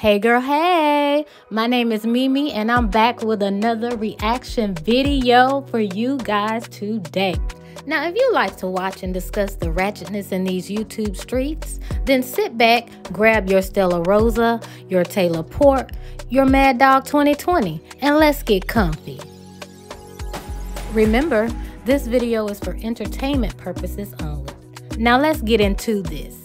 Hey girl, hey, my name is Mimi and I'm back with another reaction video for you guys today. Now, if you like to watch and discuss the ratchetness in these YouTube streets, then sit back, grab your Stella Rosa, your Taylor Port, your Mad Dog 2020, and let's get comfy. Remember, this video is for entertainment purposes only. Now let's get into this.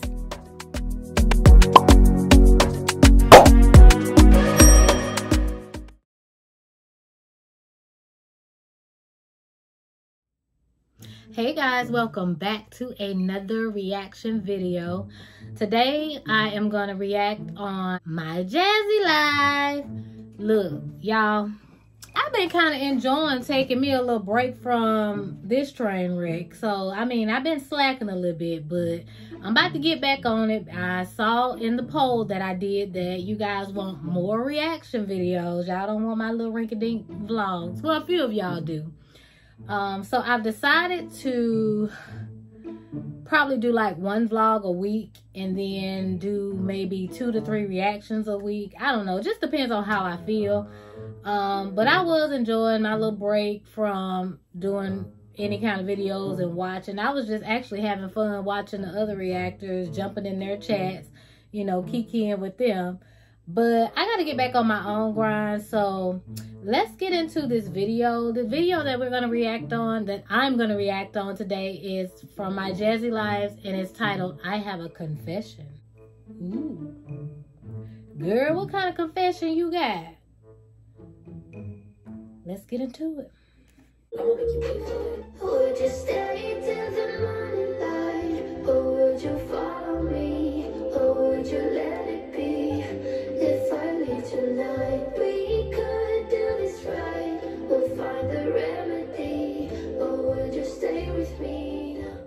Hey guys, welcome back to another reaction video. Today I am gonna react on My Jazzy Life. Look y'all, I've been kind of enjoying taking me a little break from this train wreck. So I mean, I've been slacking a little bit, but I'm about to get back on it. I saw in the poll that I did that you guys want more reaction videos. Y'all don't want my little rink-a-dink vlogs. Well, a few of y'all do. So I've decided to probably do like one vlog a week and then do maybe 2 to 3 reactions a week. I don't know, it just depends on how I feel. But I was enjoying my little break from doing any kind of videos and watching. I was just actually having fun watching the other reactors, jumping in their chats, you know, kikiing with them. But I gotta get back on my own grind, so let's get into this video. The video that we're gonna react on, that I'm gonna react on today, is from My Jazzy Lives, and it's titled, I Have a Confession. Ooh. Girl, what kind of confession you got? Let's get into it. I won't make you pay for it. Would you stay till the morning light? Or would you follow me? Or would you let it be? If I leave tonight, we could do this right. We'll find the remedy. Or would you stay with me now?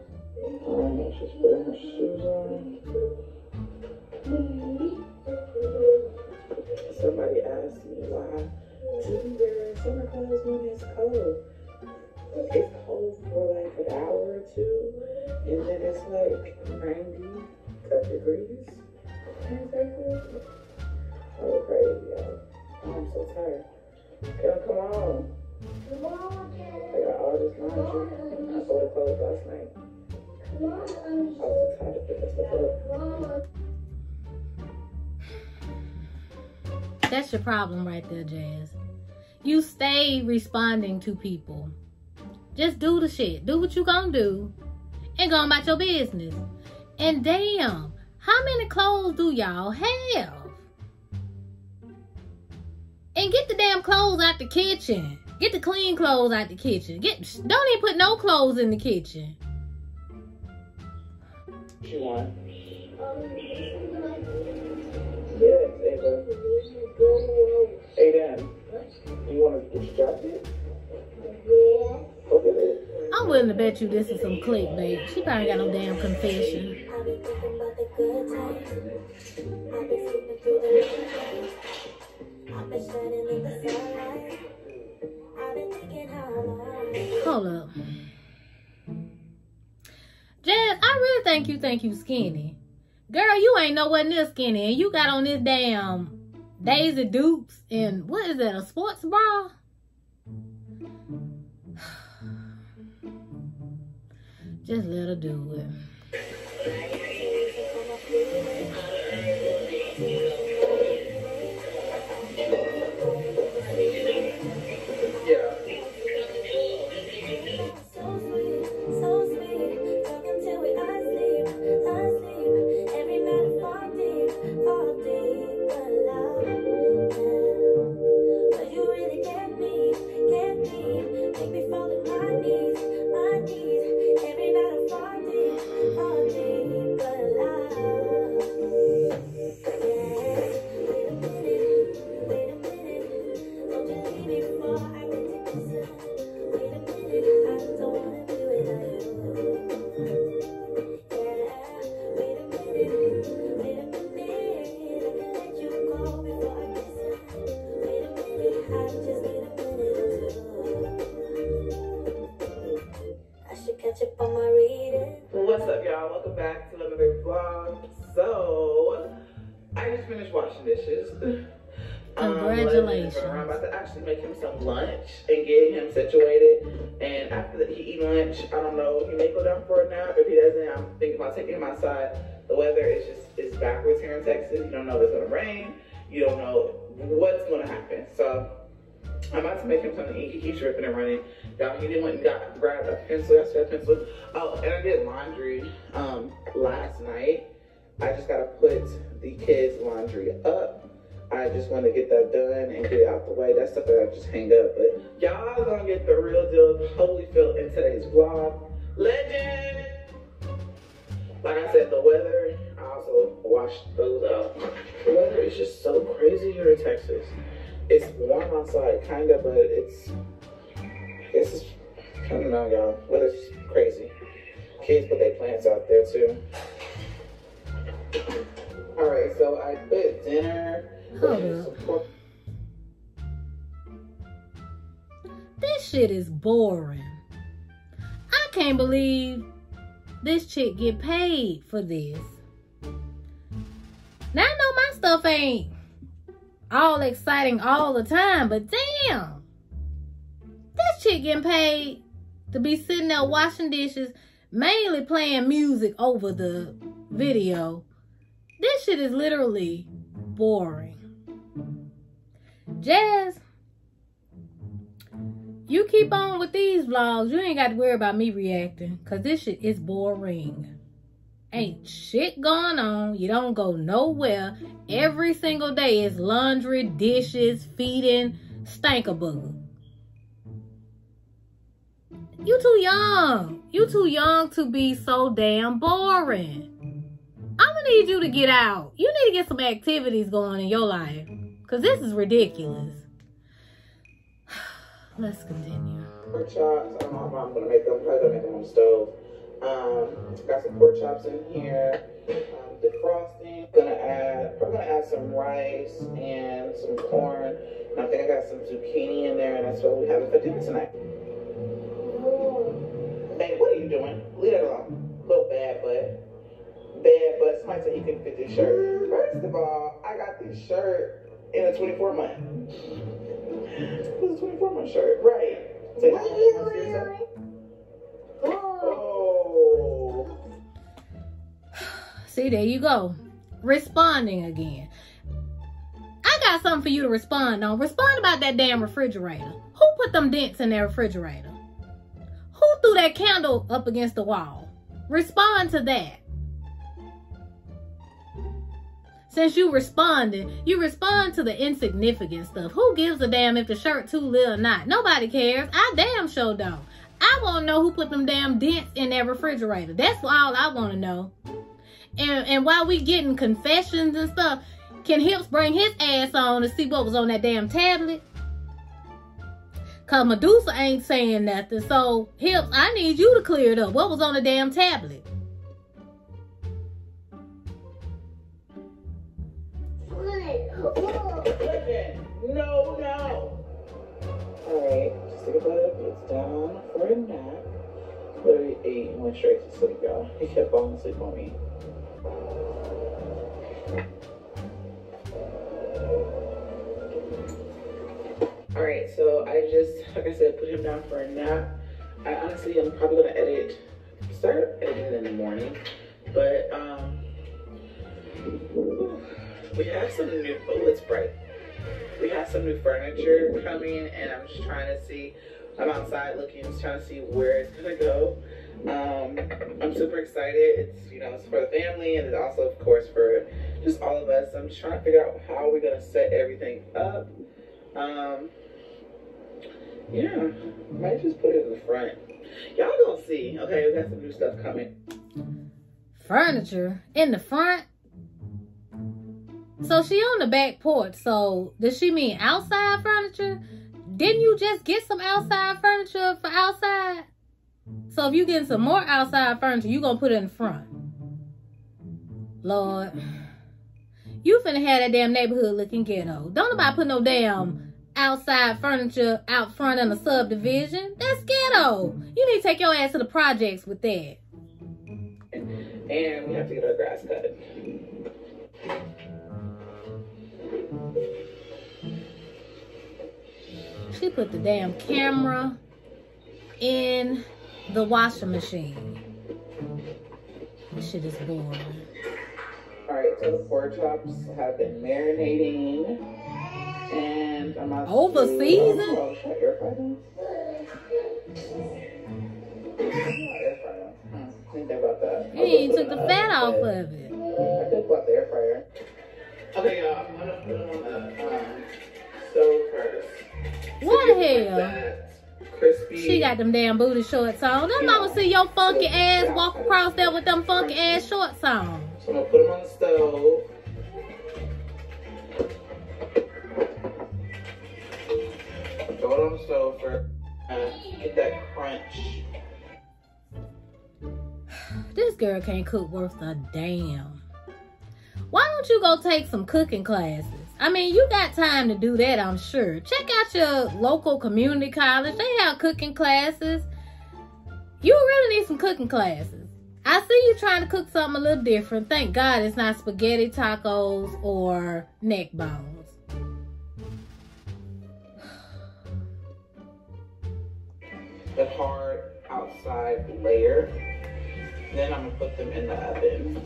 Oh, she's wearing her shoes on. Somebody asked me why TV wearing summer clothes when it's cold. It's cold for like an hour or two, and then it's like 90 degrees. Oh, crazy, y'all. I'm so tired. Girl, come on. Come on, Dad. I got all this laundry. I bought clothes last night. Come on. I'm so tired of picking stuff up. That's your problem right there, Jazz. You stay responding to people. Just do the shit. Do what you gonna do. And go about your business. And damn, how many clothes do y'all have? And get the damn clothes out the kitchen. Get the clean clothes out the kitchen. Don't even put no clothes in the kitchen. What you want? Yeah, Aiden. You want to distract it? Yeah. Okay. I'm willing to bet you this is some clickbait. She probably got no damn confession. I've been thinking about the good times. I've been sleeping through the night. I've been shining in the sunlight. I've been thinking how long. Hold up. Jazz, I really think you skinny. Girl, you ain't nowhere near skinny. And you got on this damn Daisy Dukes and what is that, a sports bra? Just let her do it. dishes. Congratulations. I'm about to actually make him some lunch and get him situated. And after he eats lunch, I don't know, he may go down for a nap. If he doesn't, I'm thinking about taking him outside. The weather is just, it's backwards here in Texas. You don't know if it's gonna rain. You don't know what's gonna happen. So I'm about to make him something to eat. He keeps ripping and running. Y'all, he didn't went and got, grabbed a pencil. I said pencil. Oh, and I did laundry last night. I just gotta put the kids' laundry up. I just want to get that done and get it out the way. That's stuff that I just hang up. But y'all gonna get the real deal Holyfield in today's vlog. Legend! Like I said, the weather, I also washed those out. The weather is just so crazy here in Texas. It's warm outside, kind of, but it's I don't know, y'all. Weather's crazy. Kids put their plants out there, too. All right, so I put dinner. This shit is boring. I can't believe this chick get paid for this. Now I know my stuff ain't all exciting all the time, but damn, this chick getting paid to be sitting there washing dishes, mainly playing music over the video. This shit is literally boring. Jazz, you keep on with these vlogs. You ain't got to worry about me reacting, because this shit is boring. Ain't shit going on. You don't go nowhere. Every single day is laundry, dishes, feeding, stank-a-boo. You too young. You too young to be so damn boring. I'm going to need you to get out. You need to get some activities going in your life, because this is ridiculous. Let's continue. Pork chops. I don't know how I'm going to make them. I'm probably going to make them on the stove. Got some pork chops in here. The frosting. I'm going to add some rice and some corn. And I think I got some zucchini in there, and that's what we're having for dinner tonight. Hey, what are you doing? Leave that alone. Little bad butt. Bad butt. Somebody said he couldn't fit this shirt. First of all, I got this shirt in a 24-month. It was a 24-month shirt, right? So oh. See, there you go. Responding again. I got something for you to respond on. Respond about that damn refrigerator. Who put them dents in that refrigerator? Who threw that candle up against the wall? Respond to that. Since you responded, you respond to the insignificant stuff. Who gives a damn if the shirt too little or not? Nobody cares. I damn sure don't. I want to know who put them damn dents in that refrigerator. That's all I want to know. And while we getting confessions and stuff, can Hips bring his ass on to see what was on that damn tablet? Because Medusa ain't saying nothing. So, Hips, I need you to clear it up. What was on the damn tablet? No, no. Alright, just take a bug. It's down for a nap. Literally ate and went straight to sleep, y'all. He kept falling asleep on me. Alright, so I just, like I said, put him down for a nap. I honestly am probably going to start editing in the morning. But, we have some new, oh, it's bright. We have some new furniture coming, and I'm just trying to see. I'm outside looking, just trying to see where it's gonna go. I'm super excited. It's, you know, it's for the family, and it's also, of course, for just all of us. I'm just trying to figure out how we're gonna set everything up. Yeah, might just put it in the front. Y'all gonna see. Okay, we got some new stuff coming. Furniture in the front. So she on the back porch, so does she mean outside furniture? Didn't you just get some outside furniture for outside? So if you getting some more outside furniture, you gonna put it in front. Lord, you finna have that damn neighborhood looking ghetto. Don't nobody put no damn outside furniture out front in the subdivision. That's ghetto. You need to take your ass to the projects with that. And we have to get our grass cut. She put the damn camera in the washing machine. This shit is boring. All right, so the pork chops have been marinating, and I'm about to air fry them. Think about that. Hey, you took the fat off of it. I think about the air fryer. Okay, y'all, I'm gonna put it on the stove first. What the hell? Crispy. She got them damn booty shorts on. Them mama see your funky ass walk across there with them funky ass shorts on. So I'm gonna put them on the stove. Throw it on the stove first. Get that crunch. This girl can't cook worth a damn. Why don't you go take some cooking classes? I mean, you got time to do that, I'm sure. Check out your local community college. They have cooking classes. You really need some cooking classes. I see you trying to cook something a little different. Thank God it's not spaghetti, tacos, or neck bones. The hard outside layer. Then I'm gonna put them in the oven.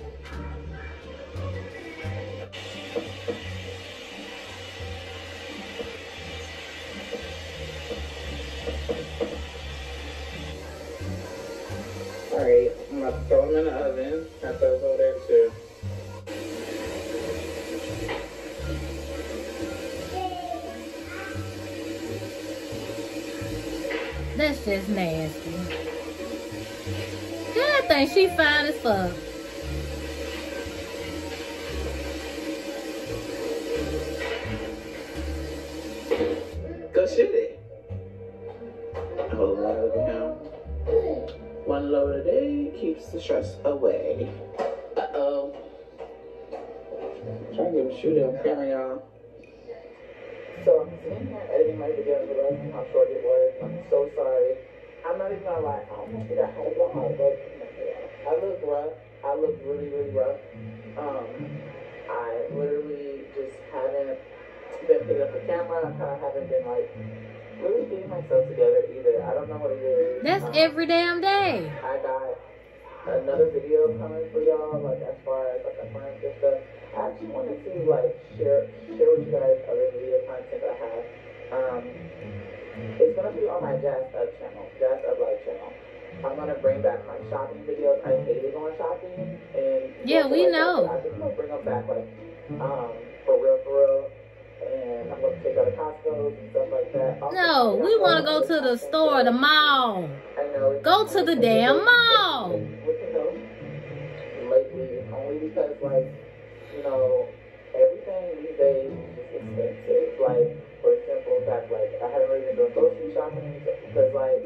All right, I'm gonna throw them in the oven. Got those over there too. That's just nasty. Good thing she fine as fuck. Go shoot it. Hold a load down. One load a day keeps the stress away. Uh-oh. I'm trying to get him shooting on camera, y'all. So I'm sitting here editing my video and realizing how short it was. I'm so sorry. I'm not even gonna lie. I almost forgot how long, but I look rough. I look really, really rough. I literally just haven't been picking up the camera. I kind of haven't been like really getting myself together either. I don't know what it is. That's every damn day. I got another video coming for y'all, like as far as like a friend and stuff. I actually wanted to like share with you guys other video content I have. It's gonna be on my Jazz Up channel, Jazz Up Live channel. I'm gonna bring back my shopping videos. I hated on shopping, and yeah, we know. I think I'm gonna bring them back, like for real. And I'm gonna take out Costco and stuff like that. Also, no, we wanna go to the store, the mall. I know. Go to the damn mall. What the hell? Lately, only because like, you know, everything these days is expensive. Like, for simple fact, like I haven't really been doing grocery shopping because like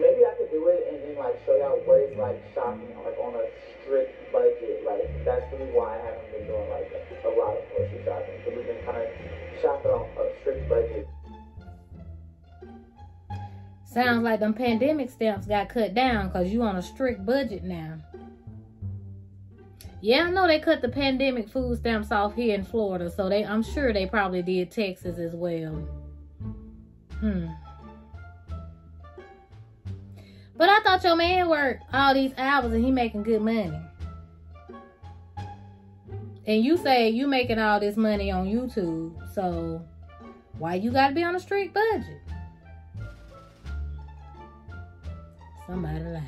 maybe I could do it and then like show y'all what it's like shopping like on a strict budget. Like that's really why I haven't been doing like a lot of grocery shopping, because we've been kind of shopping on a strict budget. Sounds like them pandemic stamps got cut down because you on a strict budget now. Yeah, I know they cut the pandemic food stamps off here in Florida, so I'm sure they probably did Texas as well. But I thought your man worked all these hours and he making good money. And you say you making all this money on YouTube, so why you gotta be on a strict budget? Somebody lied.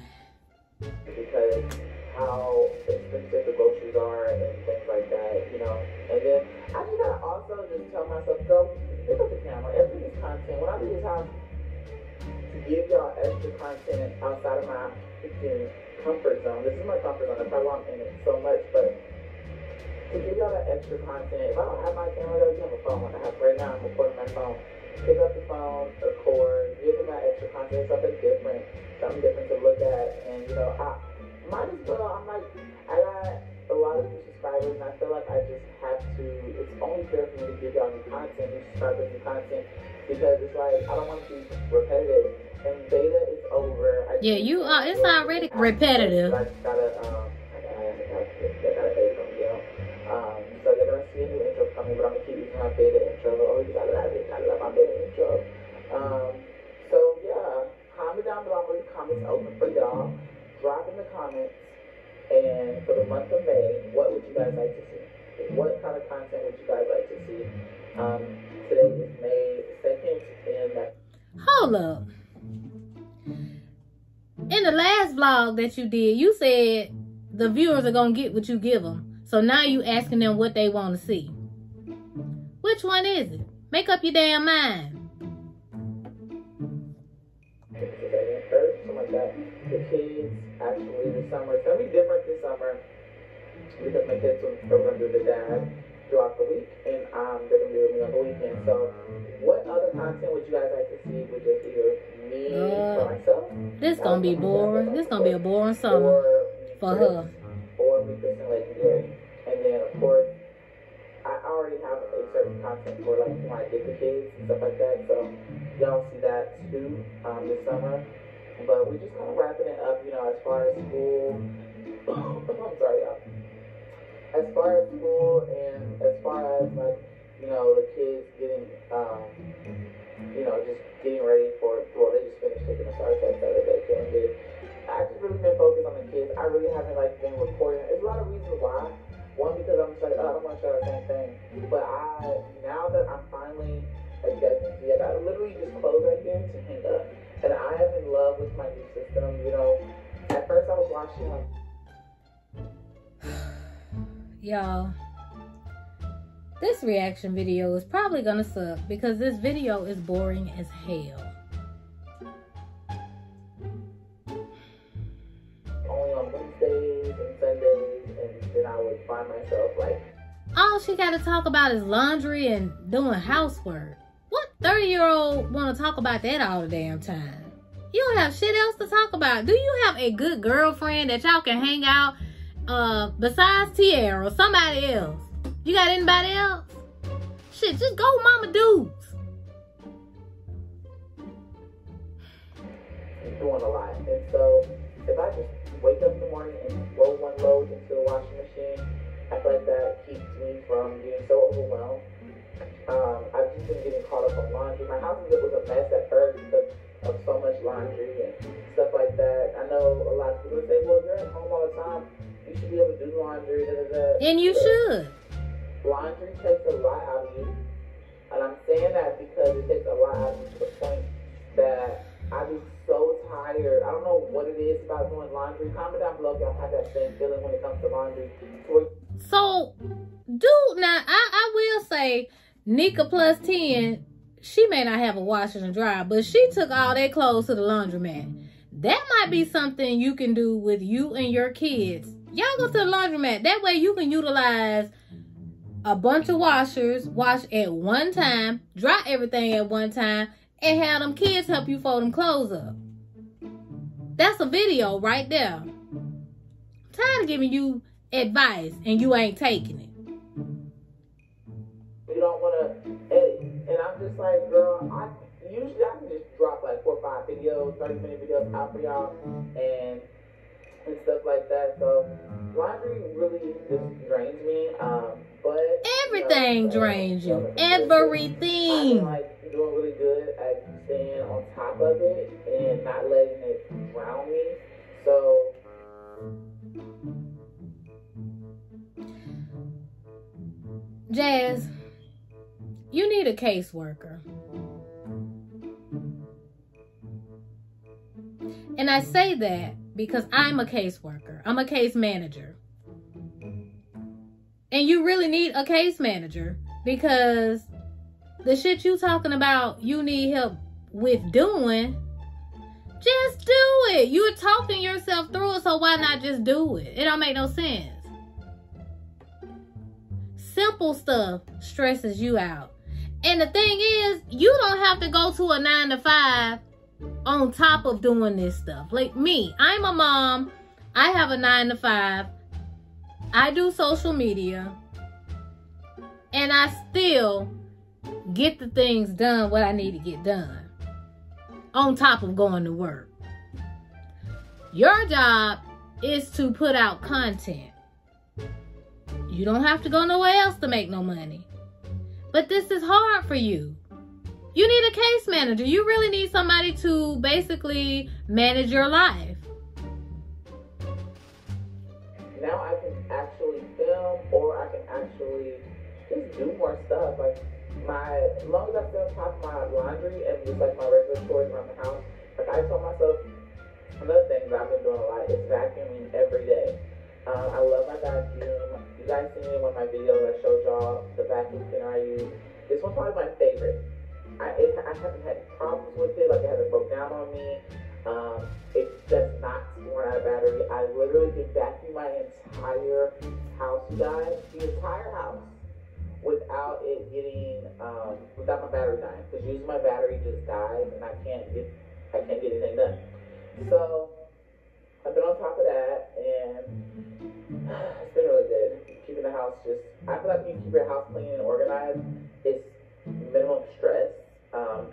Because how expensive the groceries are and things like that, you know. And then I just gotta also just tell myself, go pick up the camera, everything's content. When I do this house, to give y'all extra content outside of my freaking comfort zone. This is my comfort zone, that's why I'm in it so much, but to give y'all that extra content, if I don't have my camera though, you have a phone. When I have right now, I'm recording my phone. Pick up the phone, record, give them that extra content, something different to look at, and you know, might as well. I'm like, I got a lot of new subscribers, and I feel like I just have to, it's only fair for me to give y'all new subscribers, because it's like, I don't want to be repetitive, and beta is over. Yeah, you are, it's already repetitive. I just gotta, I gotta beta them, you know, so they're gonna see a new intro coming, but on the TV from my bed and intro. Or at least I love my bed and intro. So yeah, comment down below. I'm leaving comments open for y'all. Drop in the comments. And for the month of May, what would you guys like to see? What kind of content would you guys like to see? Today is May 2nd. And like, hold up. In the last vlog that you did, you said the viewers are going to get what you give them. So now you asking them what they want to see. Which one is it? Make up your damn mind. Something like that. The kids, actually, this summer. It's going to be different this summer because my kids are going to do the dad throughout the week, and they're going to be with me on the weekend. So what other content would you guys like to see? Would just either me for myself? This going to be boring. This going to be a boring summer for her. Or me just in legendary. And then, of course, I already have a certain content for like when I get the kids and stuff like that. So y'all see that too this summer. But we're just kind of wrapping it up, you know, as far as school. I'm sorry, y'all. As far as school and as far as, like, you know, the kids getting, you know, just getting ready for, well, they just finished taking a star test the other day, feeling good. I've just really been focused on the kids. I really haven't, like, been recording. There's a lot of reasons why. One, because I'm just like, oh, I don't want to show the same thing. But now that I'm finally, as you guys can see, I got literally just clothes right here to hang up. And I am in love with my new system, you know. At first I was watching like... Y'all, this reaction video is probably gonna suck because this video is boring as hell. Only on Wednesdays and Sundays, and then I would find myself like... All she gotta talk about is laundry and doing housework. 30-year-old want to talk about that all the damn time. You don't have shit else to talk about. Do you have a good girlfriend that y'all can hang out besides Tierra or somebody else? You got anybody else? Shit, just go mama dudes. I'm doing a lot. And so if I just wake up in the morning and roll one load into the washing machine, I feel like that keeps me from being so overwhelmed. I've just been getting caught up on laundry. My house was a mess at first because of so much laundry and stuff like that. I know a lot of people say, well, you're at home all the time. You should be able to do laundry. Da, da, da. And you should. Laundry takes a lot out of you. And I'm saying that because it takes a lot out of you to the point that I be so tired. I don't know what it is about doing laundry. Comment down below if y'all have that same feeling when it comes to laundry. So, dude, now I will say... Nika plus 10, she may not have a washer and dryer, but she took all their clothes to the laundromat. That might be something you can do with you and your kids. Y'all go to the laundromat. That way you can utilize a bunch of washers, wash at one time, dry everything at one time, and have them kids help you fold them clothes up. That's a video right there. I'm tired of giving you advice and you ain't taking it. Don't want to edit, and I'm just like, girl, I can just drop like 4 or 5 videos, 30-minute videos out for y'all and stuff like that. So laundry really just drains me, but everything, you know, drains you. Everything. I like doing really good at staying on top of it and not letting it drown me. So Jazz, you need a caseworker. And I say that because I'm a caseworker. I'm a case manager. And you really need a case manager because the shit you talking about you need help with doing, just do it. You're talking yourself through it, so why not just do it? It don't make no sense. Simple stuff stresses you out. And the thing is, you don't have to go to a 9-to-5 on top of doing this stuff. Like me, I'm a mom. I have a 9-to-5. I do social media. And I still get the things done what I need to get done. On top of going to work. Your job is to put out content. You don't have to go nowhere else to make no money. But this is hard for you. You need a case manager. You really need somebody to basically manage your life. Now I can actually film, or I can actually just do more stuff. Like, as long as I still top my laundry and just like my regular chores around the house, like I told myself, another thing that I've been doing a lot is vacuuming every day. I love my vacuum. You guys seen me in one of my videos, I showed y'all the vacuum cleaner I use. This one's probably my favorite. I haven't had problems with it, like it hasn't broke down on me. It does not run out of battery. I literally could vacuum my entire house, you guys, the entire house, without it getting, without my battery dying. Because usually my battery just dies and I can't get anything done. So I've been on top of that, and it's been really good. Keeping the house just, I feel like when you keep your house clean and organized, it's minimum stress.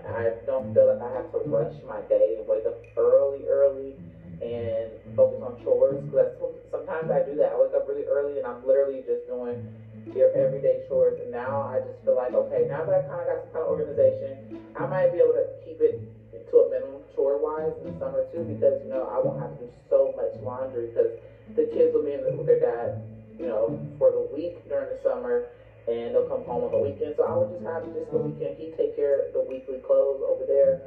I don't feel like I have to rush my day and wake up early and focus on chores. Because sometimes I do that. I wake up really early and I'm literally just doing your everyday chores. And now I just feel like, okay, now that I kind of got some kind of organization, I might be able to keep it to a minimum chore-wise in the summer too, because, you know, I won't have to do so much laundry because the kids will be in with their dad, you know, for the week during the summer. And they'll come home on the weekend, so I would just have just the weekend. He take care of the weekly clothes over there.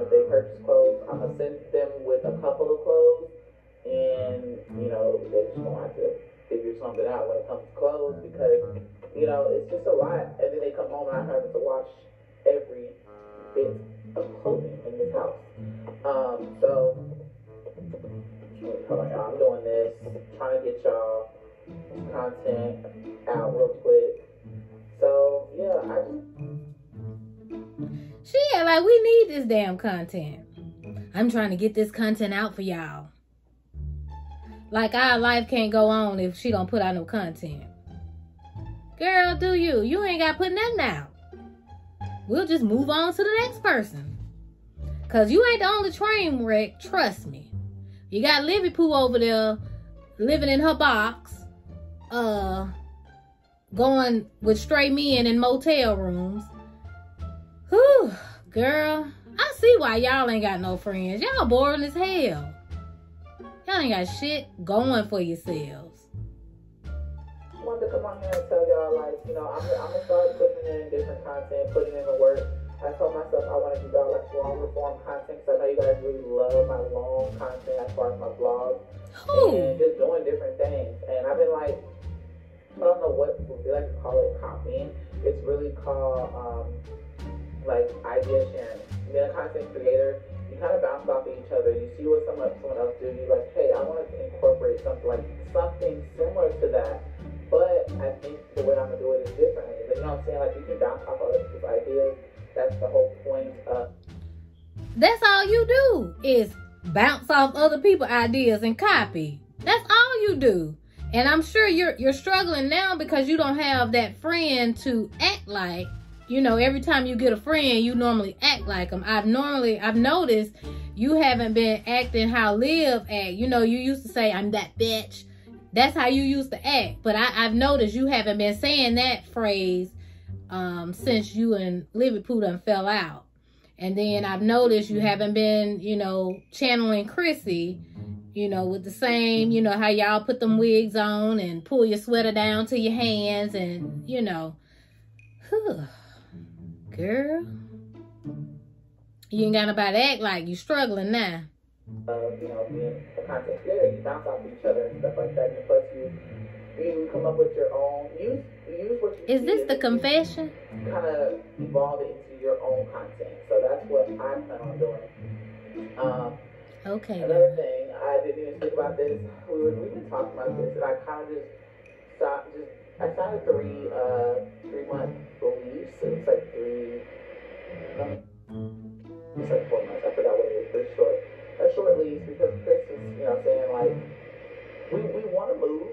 If they purchase clothes, I'm gonna send them with a couple of clothes, and you know they just gonna have to figure something out when it comes to clothes because you know it's just a lot. And then they come home and I'm having to wash every bit of clothing in this house. So I'm doing this, trying to get y'all content out real quick. So yeah, shit, like we need this damn content. I'm trying to get this content out for y'all. Like our life can't go on if she don't put out no content. Girl, do you? You ain't got to put nothing out. We'll just move on to the next person. Cause you ain't the only train wreck, trust me. You got Livy Pooh over there living in her box, going with stray men in motel rooms. Whew, girl, I see why y'all ain't got no friends. Y'all boring as hell. Y'all ain't got shit going for yourselves. I wanted to come on here and tell y'all, like, you know, I'm gonna start putting in different content, putting in the work. I told myself I want to do y'all like long reform content because I know you guys really love my long content as far as my vlogs. And just doing different things. And I've been like, I don't know what they like to call it, copying. It's really called like idea sharing. Being a content creator, you kind of bounce off of each other. You see what someone else do. You're like, hey, I want to incorporate something like something similar to that. But I think the way I'm gonna do it is differently. But you know what I'm saying? Like you can bounce off other people's ideas. That's the whole point of. That's all you do is bounce off other people's ideas and copy. That's all you do. And I'm sure you're struggling now because you don't have that friend to act like. You know, every time you get a friend, you normally act like them. I've noticed you haven't been acting how Liv act. You know, you used to say, I'm that bitch. That's how you used to act. But I've noticed you haven't been saying that phrase since you and Livy Pooh done fell out. And then I've noticed you haven't been, you know, channeling Chrissy, you know, with the same, you know, how y'all put them wigs on and pull your sweater down to your hands and, you know, girl, you ain't got nobody to act like. You struggling now. You know, being a content creator, you bounce off each other and stuff like that. And plus you come up with your own, use what you Is this the confession? Kind of evolve it into your own content. So that's what I plan on doing. Okay. Another thing, I didn't even think about this. We've been talking about this, and I kind of just stopped. I started three-month beliefs. It was like 4 months. I forgot what it was. A short lease because Chris is, you know, saying like we want to move.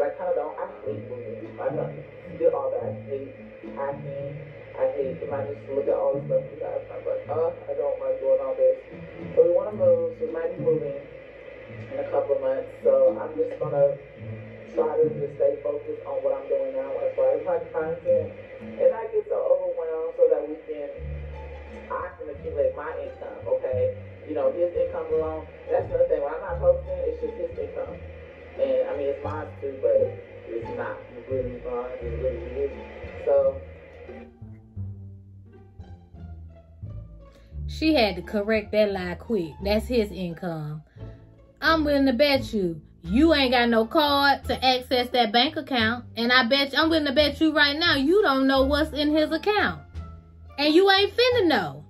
But I kind of don't. I hate moving. I don't do all that. I hate hacking. I hate when I just look at all the stuff you guys. I'm like, I don't like doing all this. So we want to move. So we might be moving in a couple of months. So I'm just gonna try to just stay focused on what I'm doing now as far as my content. And I get belong. That's another thing. When I'm not posting, it's just his income. And I mean, it's mine too, but it's not really mine. It's really his. So. She had to correct that lie quick. That's his income. I'm willing to bet you ain't got no card to access that bank account. And I'm willing to bet you right now, you don't know what's in his account. And you ain't finna know.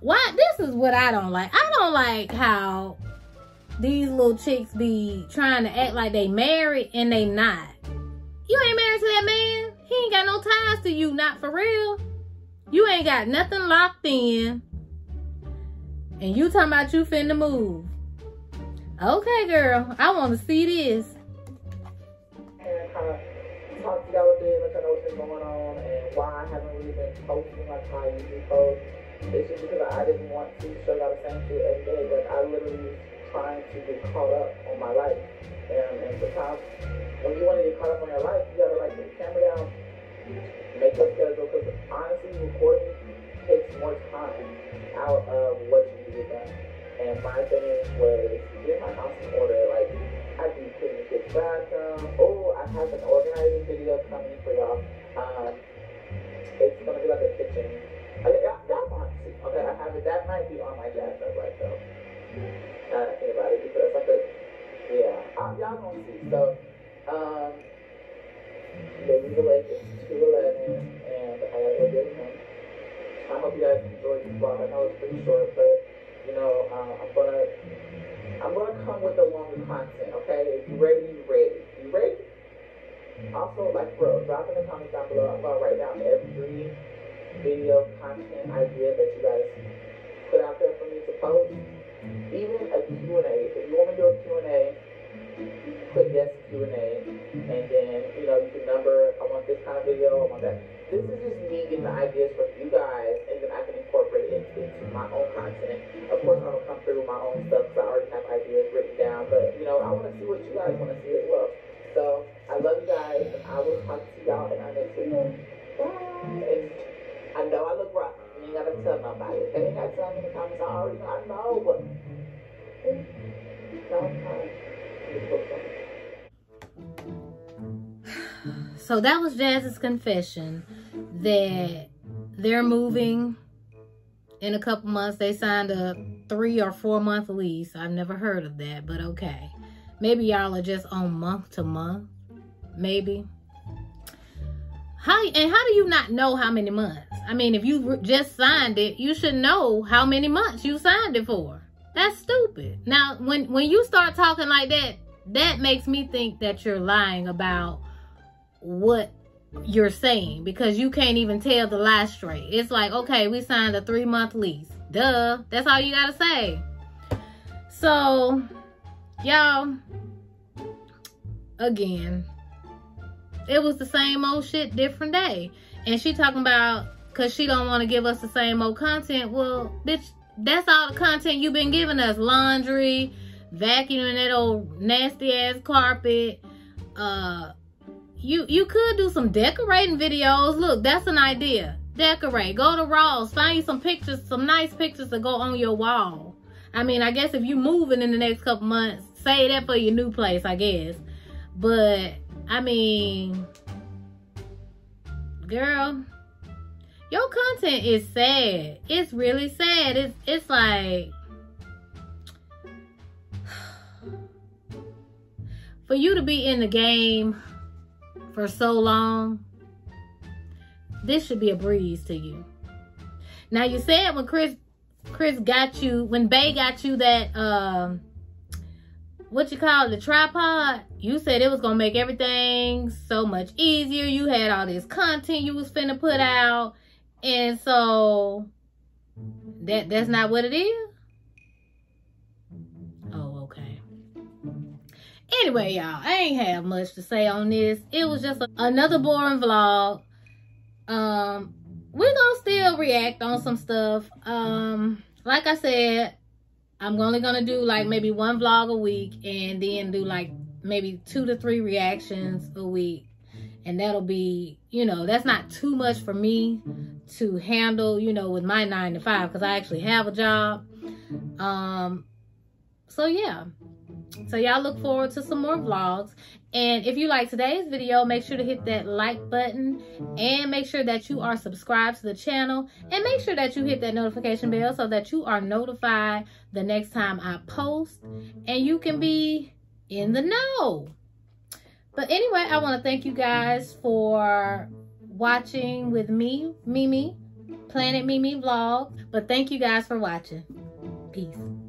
Why? This is what I don't like. I don't like how these little chicks be trying to act like they married and they not. You ain't married to that man. He ain't got no ties to you, not for real. You ain't got nothing locked in. And you talking about you finna move. Okay, girl. I want to see this. And kind of talk to y'all a bit, let y'all know what's been going on and why I haven't really been posting like how I usually post. It's just because I didn't want to show y'all the same shit every day. Like, I literally was trying to get caught up on my life. And sometimes when you want to get caught up on your life, you gotta like put the camera down, make your schedule, because honestly, recording takes more time out of what you do with that. And my thing was get my house in order. Like, I can put the kids' bathroom. Oh, I have an organizing video coming for y'all. It's gonna be like a kitchen. That's honestly okay. I have it. That might be on my Jazz Up Live though. Now that I think about it, because I could, yeah, y'all gonna see. So, the relay is 2:11, and I gotta go get him. I hope you guys enjoyed this vlog. I know it's pretty short, but you know, I'm gonna come with the longer content, okay? If you ready, you ready. You ready? Also, like, bro, drop in the comments down below. I'm gonna write down every video content idea that you guys put out there for me to post. Even a Q&A. If you want to do a Q&A, you can put yes Q&A, and then you know you can number. I want this kind of video. I want that. This is just me getting the ideas from you guys, and then I can incorporate it into my own content. Of course, I don't come through with my own stuff because I already have ideas written down. But you know, I want to see what you guys want to see as well. So I love you guys, and I will talk to y'all in our next video. Bye. And I know I look rough. You ain't gotta tell nobody. If they ain't gotta tell me in the comments. I already know. I know what. So that was Jazz's confession that they're moving in a couple months. They signed a 3 or 4 month lease. I've never heard of that, but okay. Maybe y'all are just on month to month. Maybe. How do you not know how many months? I mean, if you just signed it, you should know how many months you signed it for. That's stupid. Now, when you start talking like that, that makes me think that you're lying about what you're saying, because you can't even tell the lie straight. It's like, okay, we signed a 3-month lease. Duh. That's all you gotta say. So, y'all, again, it was the same old shit, different day. And she talking about, because she don't want to give us the same old content. Well, bitch, that's all the content you've been giving us. Laundry, vacuuming that old nasty-ass carpet, You could do some decorating videos. Look, that's an idea. Decorate. Go to Ross. Find you some pictures, some nice pictures to go on your wall. I mean, I guess if you're moving in the next couple months, save that for your new place, I guess. But, I mean, girl, your content is sad. It's really sad. It's like... for you to be in the game... for so long, this should be a breeze to you. Now, you said when Chris got you, when Bay got you that, what you call it, the tripod, you said it was gonna make everything so much easier. You had all this content you was finna put out, and so that's not what it is. Anyway, y'all, I ain't have much to say on this. It was just another boring vlog. We're gonna still react on some stuff. Like I said, I'm only gonna do like maybe one vlog a week, and then do like maybe 2 to 3 reactions a week. And that'll be, you know, that's not too much for me to handle, you know, with my 9-to-5, because I actually have a job. So yeah, so y'all look forward to some more vlogs. And if you like today's video, make sure to hit that like button, and make sure that you are subscribed to the channel, and make sure that you hit that notification bell so that you are notified the next time I post and you can be in the know. But anyway, I want to thank you guys for watching with me, Mimi, Planet Mimi Vlog. But thank you guys for watching. Peace.